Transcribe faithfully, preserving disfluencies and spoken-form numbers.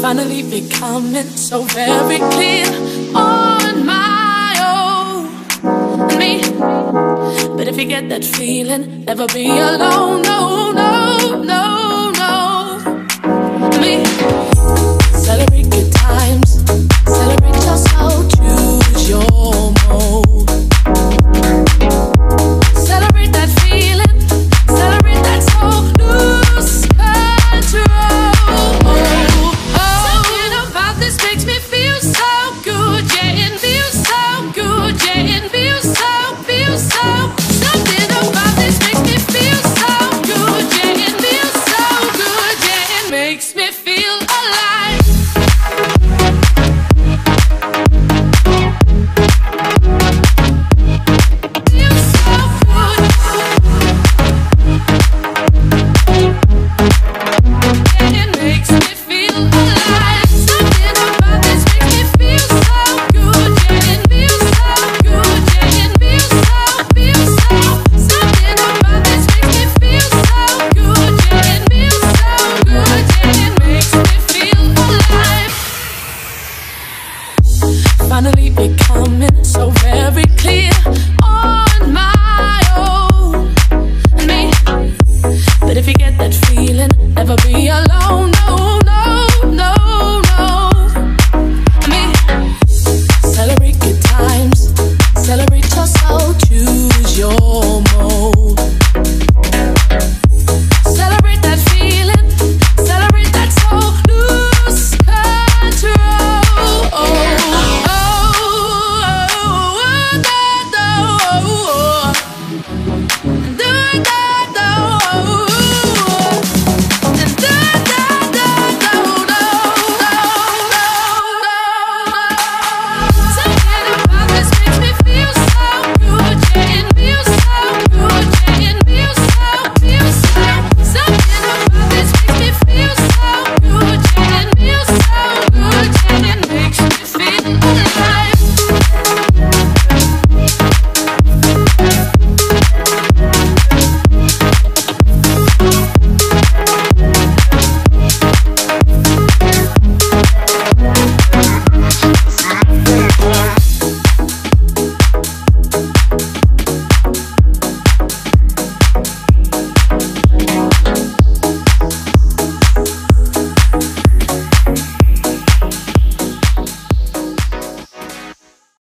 finally becoming so very clear on my own, me. But if you get that feeling, never be alone, no, no.